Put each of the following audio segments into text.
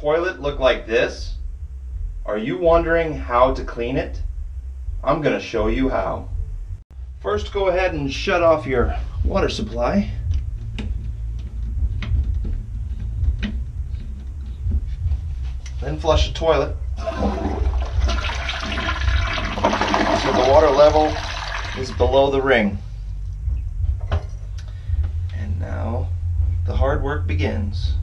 toilet look like this? Are you wondering how to clean it? I'm going to show you how. First, go ahead and shut off your water supply. Then flush the toilet so the water level is below the ring. And now the hard work begins.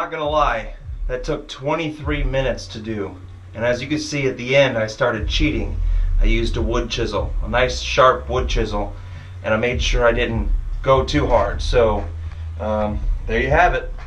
Not gonna lie, that took 23 minutes to do, and as you can see at the end I started cheating. I used a wood chisel, a nice sharp wood chisel, and I made sure I didn't go too hard, so there you have it.